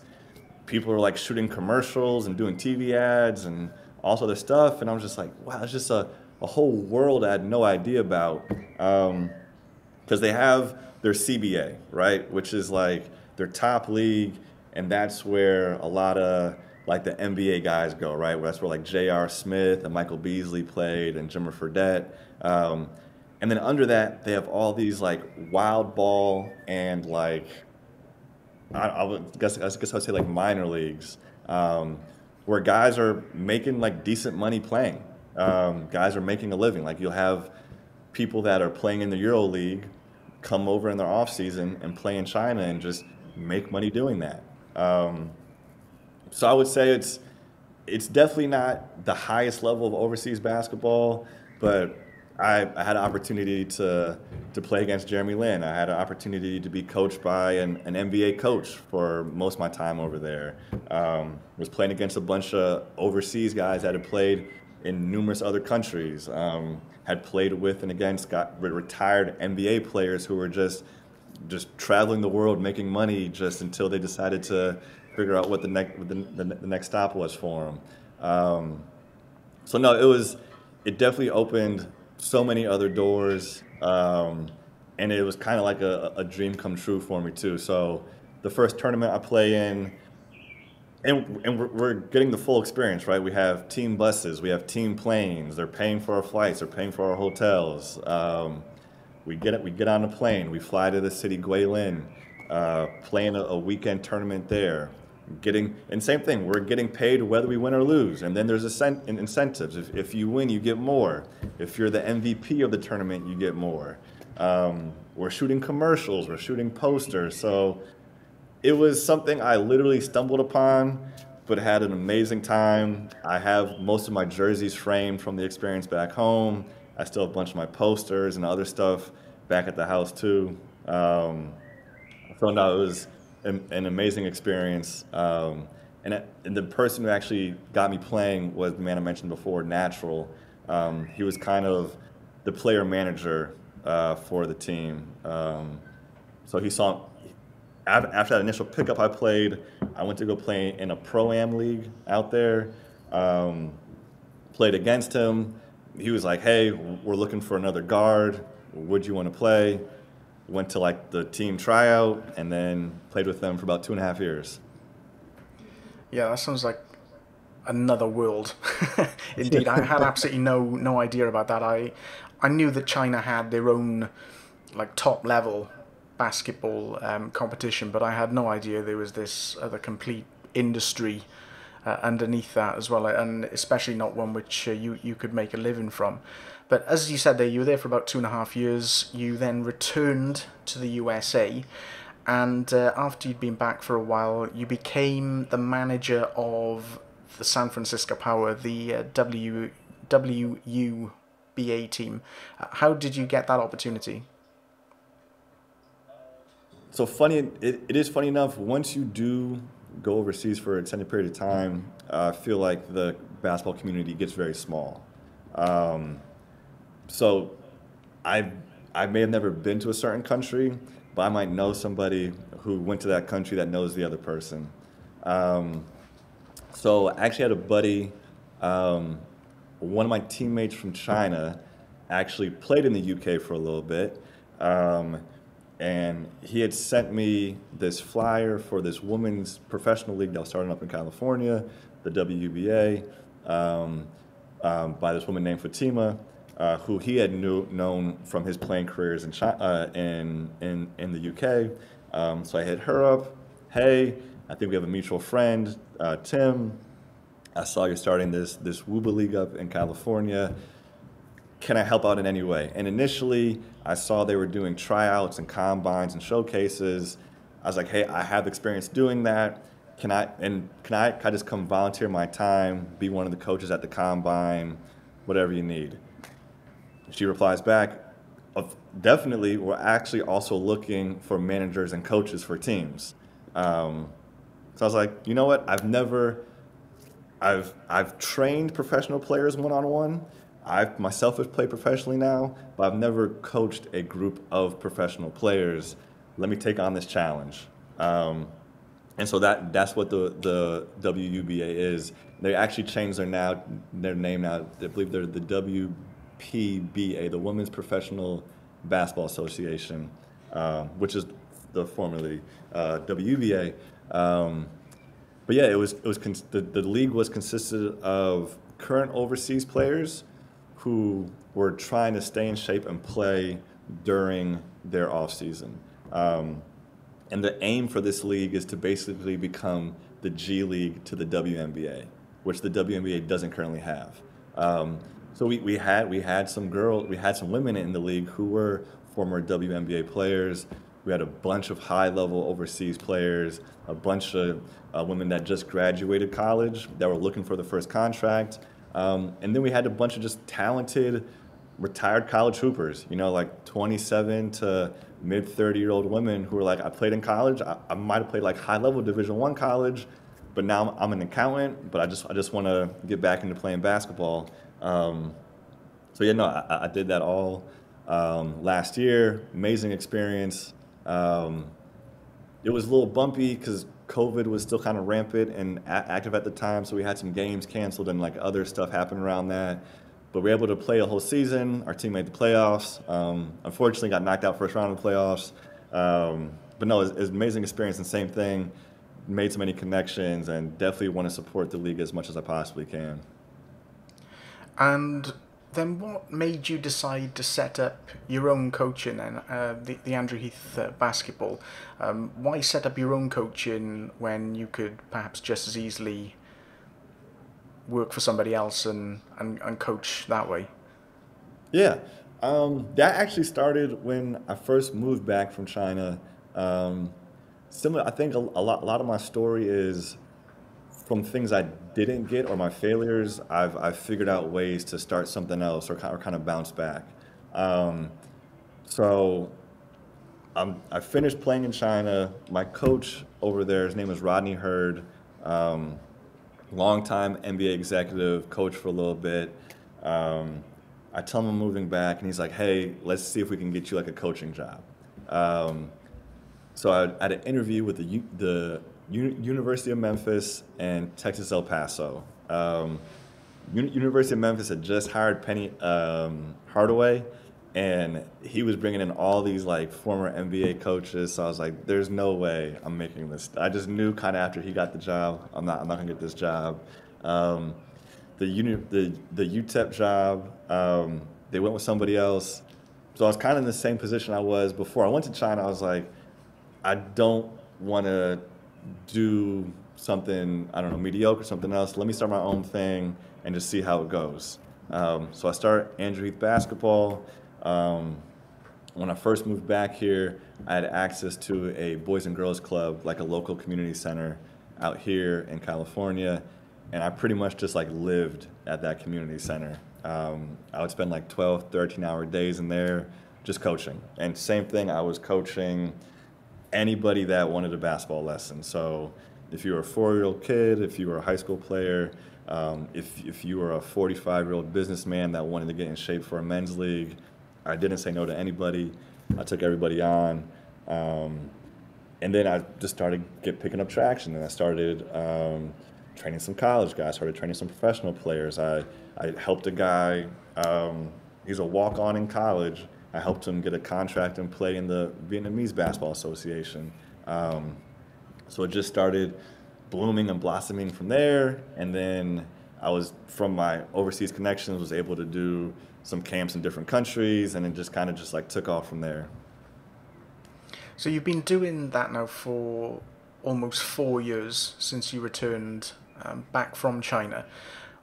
People are like shooting commercials and doing T V ads and all this other stuff, and I was just like, wow, it's just a, a whole world I had no idea about. Because um, they have their C B A, right? Which is like their top league, and that's where a lot of like the N B A guys go, right? Where that's where like J R Smith and Michael Beasley played and Jimmer Fredette. Um, and then under that, they have all these like wild ball and like, I, I would guess, I guess I would say like minor leagues, um, where guys are making like decent money playing. Um, guys are making a living. Like you'll have people that are playing in the EuroLeague come over in their off season and play in China and just make money doing that. Um, so I would say it's it's definitely not the highest level of overseas basketball, but I, I had an opportunity to to play against Jeremy Lin. I had an opportunity to be coached by an, an N B A coach for most of my time over there. Um, was playing against a bunch of overseas guys that had played in numerous other countries, um, had played with and against got retired N B A players who were just just traveling the world, making money just until they decided to figure out what the next what the, the, the next stop was for them. Um, so no, it was it definitely opened so many other doors, um, and it was kind of like a, a dream come true for me too. So the first tournament I play in. And, and we're getting the full experience, right? We have team buses, we have team planes. They're paying for our flights, they're paying for our hotels. Um, we get we get on a plane, we fly to the city Guilin, uh, playing a, a weekend tournament there. Getting and same thing, we're getting paid whether we win or lose. And then there's incentives. If if you win, you get more. If you're the M V P of the tournament, you get more. Um, we're shooting commercials, we're shooting posters, so. It was something I literally stumbled upon, but had an amazing time. I have most of my jerseys framed from the experience back home. I still have a bunch of my posters and other stuff back at the house too. Um, so no, it was an, an amazing experience. Um, and, it, and the person who actually got me playing was the man I mentioned before, Natural. Um, he was kind of the player manager uh, for the team. Um, so he saw, after that initial pickup I played, I went to go play in a Pro-Am league out there, um, played against him. He was like, hey, we're looking for another guard. Would you want to play? Went to like the team tryout and then played with them for about two and a half years. Yeah, that sounds like another world. Indeed, I had absolutely no, no idea about that. I, I knew that China had their own like top level basketball um, competition, but I had no idea there was this other complete industry uh, underneath that as well, and especially not one which uh, you, you could make a living from. But as you said there, you were there for about two and a half years, you then returned to the U S A, and uh, after you'd been back for a while, you became the manager of the San Francisco Power, the uh, W U B A team. Uh, how did you get that opportunity? So funny, it, it is funny enough, once you do go overseas for an extended period of time, uh, I feel like the basketball community gets very small. Um, so I, I may have never been to a certain country, but I might know somebody who went to that country that knows the other person. Um, so I actually had a buddy, um, one of my teammates from China actually played in the U K for a little bit. Um, And he had sent me this flyer for this women's professional league that was starting up in California, the W B A, um, um, by this woman named Fatima, uh, who he had knew, known from his playing careers in China, uh, in, in, in the U K. Um, so I hit her up. Hey, I think we have a mutual friend, uh, Tim. I saw you're starting this, this WUBA league up in California. Can I help out in any way? And initially, I saw they were doing tryouts and combines and showcases. I was like, hey, I have experience doing that. Can I, and can I, can I just come volunteer my time, be one of the coaches at the combine, whatever you need? She replies back, definitely, we're actually also looking for managers and coaches for teams. Um, so I was like, you know what? I've never, I've, I've trained professional players one-on-one. I myself have played professionally now, but I've never coached a group of professional players. Let me take on this challenge. Um, and so that that's what the, the W U B A is. They actually changed their, now, their name now. I believe they're the W P B A, the Women's Professional Basketball Association, uh, which is the formerly uh, W B A. Um, but yeah, it was it was cons the, the league was consisted of current overseas players who were trying to stay in shape and play during their off season. Um, and the aim for this league is to basically become the G League to the W N B A, which the W N B A doesn't currently have. Um, so we, we had we had some girls, we had some women in the league who were former W N B A players. We had a bunch of high-level overseas players, a bunch of uh, women that just graduated college that were looking for the first contract. Um, and then we had a bunch of just talented, retired college hoopers, you know, like twenty-seven to mid thirty-year-old women who were like, I played in college. I, I might have played like high-level Division one college, but now I'm, I'm an accountant, but I just, I just want to get back into playing basketball. Um, so, yeah, no, I, I did that all um, last year. Amazing experience. Um, it was a little bumpy because COVID was still kind of rampant and a active at the time, so we had some games canceled and like other stuff happened around that. But we were able to play a whole season. Our team made the playoffs. Um, unfortunately, got knocked out first round of the playoffs. Um, but no, it was, it was an amazing experience and same thing. Made so many connections and definitely want to support the league as much as I possibly can. And then what made you decide to set up your own coaching and uh, the, the Andrew Heath uh, Basketball? Um, why set up your own coaching when you could perhaps just as easily work for somebody else and, and, and coach that way? Yeah, um, that actually started when I first moved back from China. Um, similar, I think a, a, lot, a lot of my story is from things I didn't get or my failures, I've, I've figured out ways to start something else or kind of, or kind of bounce back. Um, so I'm, I finished playing in China. My coach over there, his name is Rodney Hurd, um, longtime N B A executive, coach for a little bit. Um, I tell him I'm moving back, and he's like, hey, let's see if we can get you like a coaching job. Um, so I, I had an interview with the, the University of Memphis and Texas El Paso. Um, University of Memphis had just hired Penny um, Hardaway, and he was bringing in all these like former N B A coaches. So I was like, "There's no way I'm making this." I just knew kind of after he got the job, I'm not. I'm not gonna get this job. Um, the uni, the the U T E P job, um, they went with somebody else. So I was kind of in the same position I was before I went to China. I was like, I don't want to do something, I don't know, mediocre, something else. Let me start my own thing and just see how it goes. Um, so I started Andrew Heath Basketball. Um, when I first moved back here, I had access to a boys and girls club, like a local community center out here in California. And I pretty much just like lived at that community center. Um, I would spend like twelve, thirteen hour days in there just coaching. And same thing, I was coaching anybody that wanted a basketball lesson. So if you were a four-year-old kid, if you were a high school player, um, if, if you were a forty-five-year-old businessman that wanted to get in shape for a men's league, I didn't say no to anybody. I took everybody on. Um, and then I just started get, picking up traction. And I started um, training some college guys, started training some professional players. I, I helped a guy, um, he's a walk-on in college. I helped him get a contract and play in the Vietnamese Basketball Association. Um, so it just started blooming and blossoming from there. And then I was, from my overseas connections, was able to do some camps in different countries, and it just kind of just like took off from there. So you've been doing that now for almost four years since you returned um, back from China.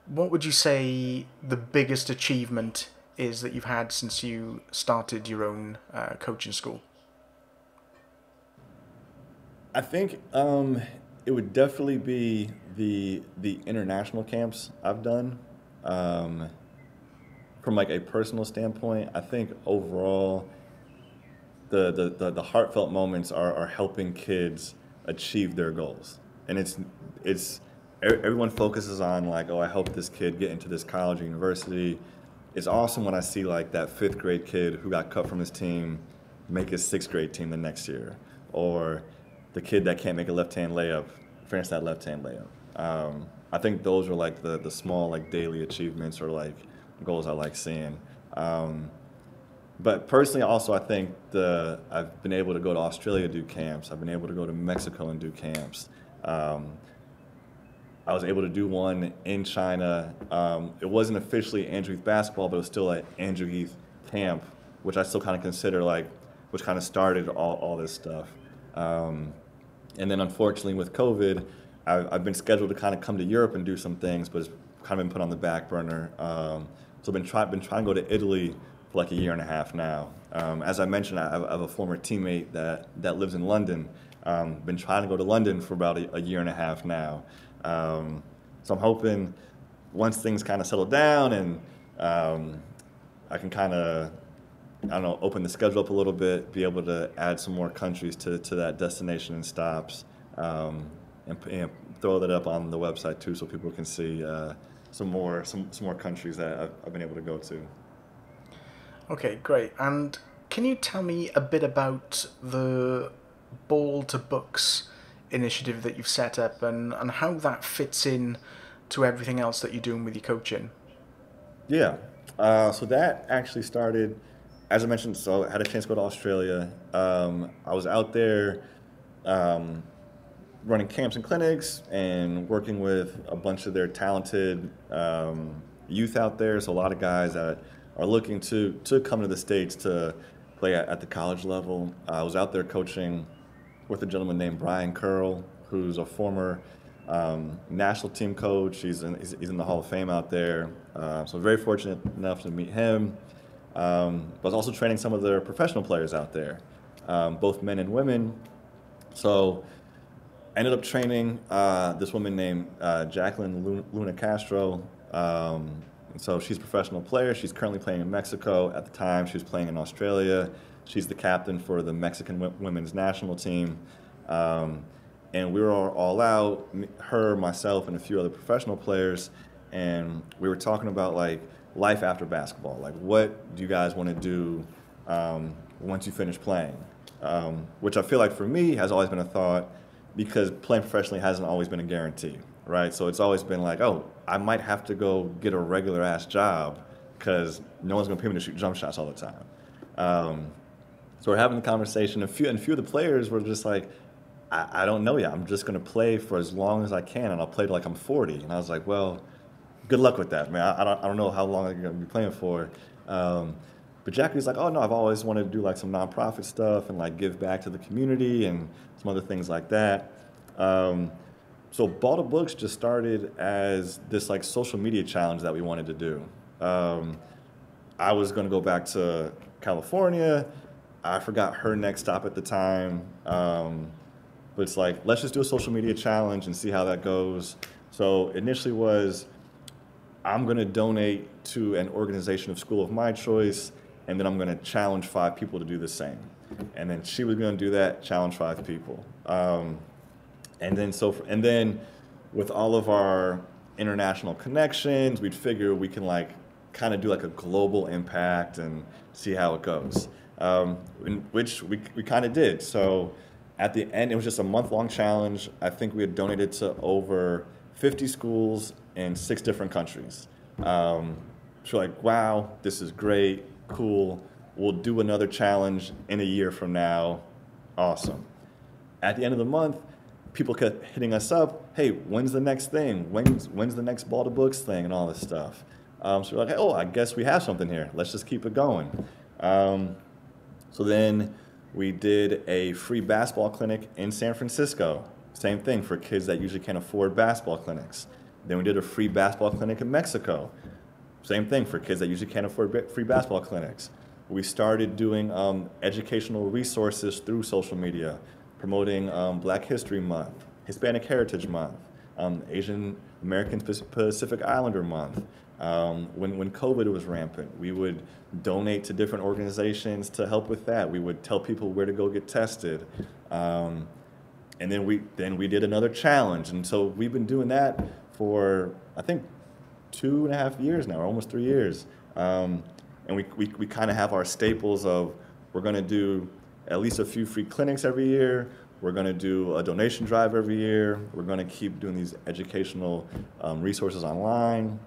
What would you say the biggest achievement is that you've had since you started your own uh, coaching school? I think um, it would definitely be the the international camps I've done. Um, from like a personal standpoint, I think overall the the, the, the heartfelt moments are, are helping kids achieve their goals. And it's it's everyone focuses on like, oh, I helped this kid get into this college or university. It's awesome when I see like that fifth grade kid who got cut from his team make his sixth grade team the next year, or the kid that can't make a left-hand layup finish that left-hand layup. Um, I think those are like the, the small like daily achievements or like goals I like seeing. Um, But personally, also, I think the I've been able to go to Australia to do camps. I've been able to go to Mexico and do camps. Um, I was able to do one in China. Um, it wasn't officially Andrew Heath Basketball, but it was still an Andrew Heath camp, which I still kind of consider like, which kind of started all, all this stuff. Um, and then unfortunately with COVID, I've, I've been scheduled to kind of come to Europe and do some things, but it's kind of been put on the back burner. Um, so I've been, try, been trying to go to Italy for like a year and a half now. Um, as I mentioned, I have, I have a former teammate that, that lives in London. Um, been trying to go to London for about a, a year and a half now. Um, so I'm hoping once things kind of settle down and um, I can kind of, I don't know, open the schedule up a little bit, be able to add some more countries to, to that destination and stops, um, and, and throw that up on the website too so people can see uh, some more some, some more countries that I've, I've been able to go to. Okay, great. And can you tell me a bit about the Ball to Books initiative that you've set up and, and how that fits in to everything else that you're doing with your coaching? Yeah, uh, so that actually started, as I mentioned, so I had a chance to go to Australia. Um, I was out there um, running camps and clinics and working with a bunch of their talented um, youth out there, so a lot of guys that are looking to, to come to the States to play at, at the college level. Uh, I was out there coaching with a gentleman named Brian Curl, who's a former um, national team coach. He's in, he's, he's in the Hall of Fame out there. Uh, so very fortunate enough to meet him. Um, but I was also training some of their professional players out there, um, both men and women. So I ended up training uh, this woman named uh, Jacqueline Luna, Luna Castro. Um, and so she's a professional player. She's currently playing in Mexico. At the time, she was playing in Australia. She's the captain for the Mexican women's national team. Um, and we were all out, her, myself, and a few other professional players. And we were talking about like life after basketball. Like, what do you guys want to do um, once you finish playing? Um, which I feel like for me has always been a thought because playing professionally hasn't always been a guarantee, right? So it's always been like, oh, I might have to go get a regular ass job because no one's going to pay me to shoot jump shots all the time. Um, So we're having the conversation, and a few, and a few of the players were just like, I, I don't know yet. I'm just going to play for as long as I can, and I'll play till like I'm forty. And I was like, well, good luck with that, man. I, I, don't, I don't know how long I'm going to be playing for. Um, but Jackie was like, oh, no, I've always wanted to do like some nonprofit stuff and like give back to the community and some other things like that. Um, so Ball to Books just started as this like social media challenge that we wanted to do. Um, I was going to go back to California. I forgot her next stop at the time, um, but it's like, let's just do a social media challenge and see how that goes. So initially was, I'm gonna donate to an organization of school of my choice, and then I'm gonna challenge five people to do the same. And then she was gonna do that, challenge five people. Um, and then so, and then with all of our international connections, we'd figure we can like, kind of do like a global impact and see how it goes. Um, in which we, we kind of did. So at the end, it was just a month-long challenge. I think we had donated to over fifty schools in six different countries. Um, so like, wow, this is great, cool. We'll do another challenge in a year from now. Awesome. At the end of the month, people kept hitting us up. Hey, when's the next thing? When's, when's the next Ball to Books thing and all this stuff? Um, so we're like, oh, I guess we have something here. Let's just keep it going. Um, So then we did a free basketball clinic in San Francisco. Same thing for kids that usually can't afford basketball clinics. Then we did a free basketball clinic in Mexico. Same thing for kids that usually can't afford free basketball clinics. We started doing um, educational resources through social media, promoting um, Black History Month, Hispanic Heritage Month, um, Asian American Pacific Islander Month. Um, when, when COVID was rampant, we would donate to different organizations to help with that. We would tell people where to go get tested. Um, and then we, then we did another challenge. And so we've been doing that for, I think, two and a half years now, or almost three years. Um, and we, we, we kind of have our staples of, we're going to do at least a few free clinics every year. We're going to do a donation drive every year. We're going to keep doing these educational um, resources online.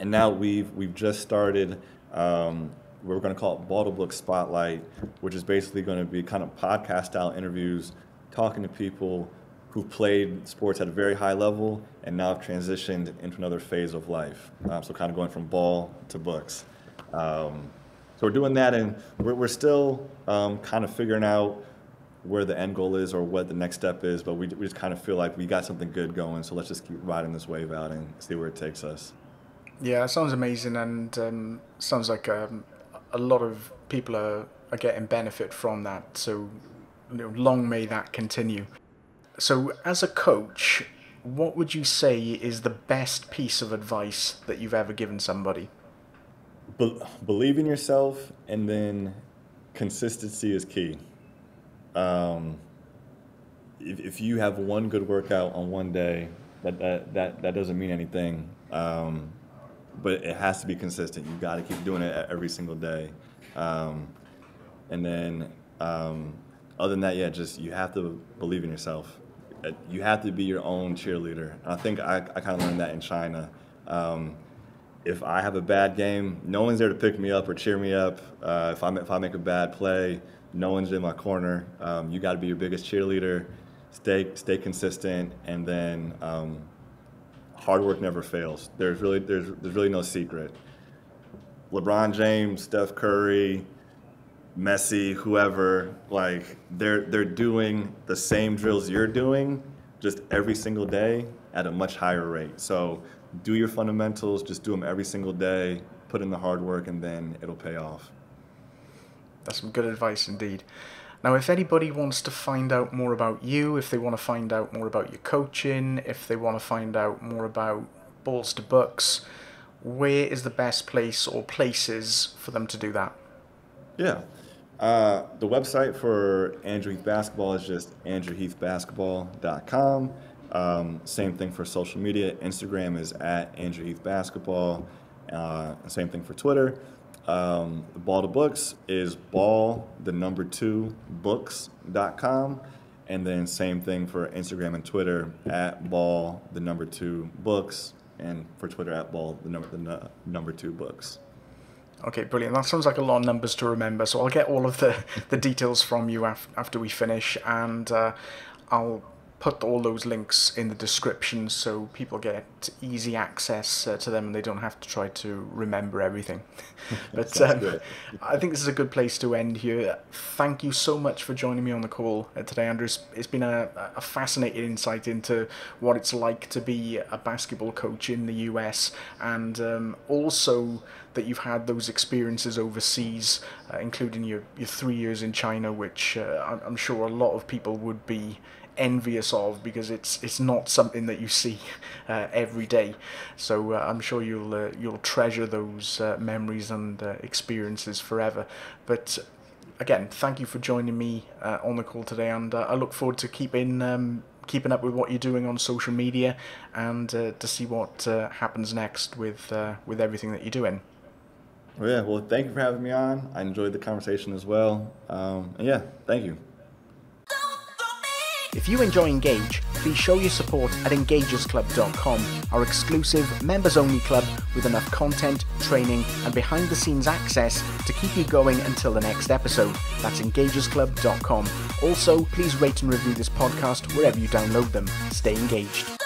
And now we've, we've just started um, we're going to call it Ball to Books Spotlight, which is basically going to be kind of podcast-style interviews, talking to people who played sports at a very high level and now have transitioned into another phase of life. Um, so kind of going from ball to books. Um, so we're doing that, and we're, we're still um, kind of figuring out where the end goal is or what the next step is, but we, we just kind of feel like we got something good going, so let's just keep riding this wave out and see where it takes us. Yeah, that sounds amazing, and um, sounds like um, a lot of people are, are getting benefit from that, so you know, long may that continue. So as a coach, what would you say is the best piece of advice that you've ever given somebody? Be- believe in yourself, and then consistency is key. Um, if, if you have one good workout on one day, that, that, that, that doesn't mean anything. Um, but it has to be consistent. You've got to keep doing it every single day. Um, and then um, other than that, yeah, just you have to believe in yourself. You have to be your own cheerleader. And I think I, I kind of learned that in China. Um, if I have a bad game, no one's there to pick me up or cheer me up. Uh, if, I'm, if I make a bad play, no one's in my corner. Um, you got to be your biggest cheerleader. Stay, stay consistent, and then um, hard work never fails. There's really, there's, there's really no secret. LeBron James, Steph Curry, Messi, whoever, like they're they're doing the same drills you're doing, just every single day at a much higher rate. So do your fundamentals. Just do them every single day. Put in the hard work, and then it'll pay off. That's some good advice indeed. Now, if anybody wants to find out more about you, if they want to find out more about your coaching, if they want to find out more about Balls to Books, where is the best place or places for them to do that? Yeah. Uh, the website for Andrew Heath Basketball is just andrew heath basketball dot com. Um, same thing for social media. Instagram is at Andrew Heath Basketball. Uh, same thing for Twitter. Um, Ball to Books is ball, the number two, books dot com. And then same thing for Instagram and Twitter, at ball, the number two, books. And for Twitter, at ball, the number, the number two, books. Okay, brilliant. That sounds like a lot of numbers to remember. So I'll get all of the, the details from you af after we finish. And uh, I'll put all those links in the description so people get easy access uh, to them and they don't have to try to remember everything. But um, I think this is a good place to end here. Thank you so much for joining me on the call today, Andrew. It's been a, a fascinating insight into what it's like to be a basketball coach in the U S, and um, also that you've had those experiences overseas, uh, including your, your three years in China, which uh, I'm sure a lot of people would be envious of, because it's it's not something that you see uh, every day. So uh, I'm sure you'll uh, you'll treasure those uh, memories and uh, experiences forever. But again, thank you for joining me uh, on the call today, and uh, I look forward to keeping um, keeping up with what you're doing on social media, and uh, to see what uh, happens next with uh, with everything that you're doing. Well, yeah, well, thank you for having me on. I enjoyed the conversation as well. Um, and yeah, thank you. If you enjoy Engage, please show your support at engagers club dot com, our exclusive members-only club with enough content, training, and behind-the-scenes access to keep you going until the next episode. That's engagers club dot com. Also, please rate and review this podcast wherever you download them. Stay engaged.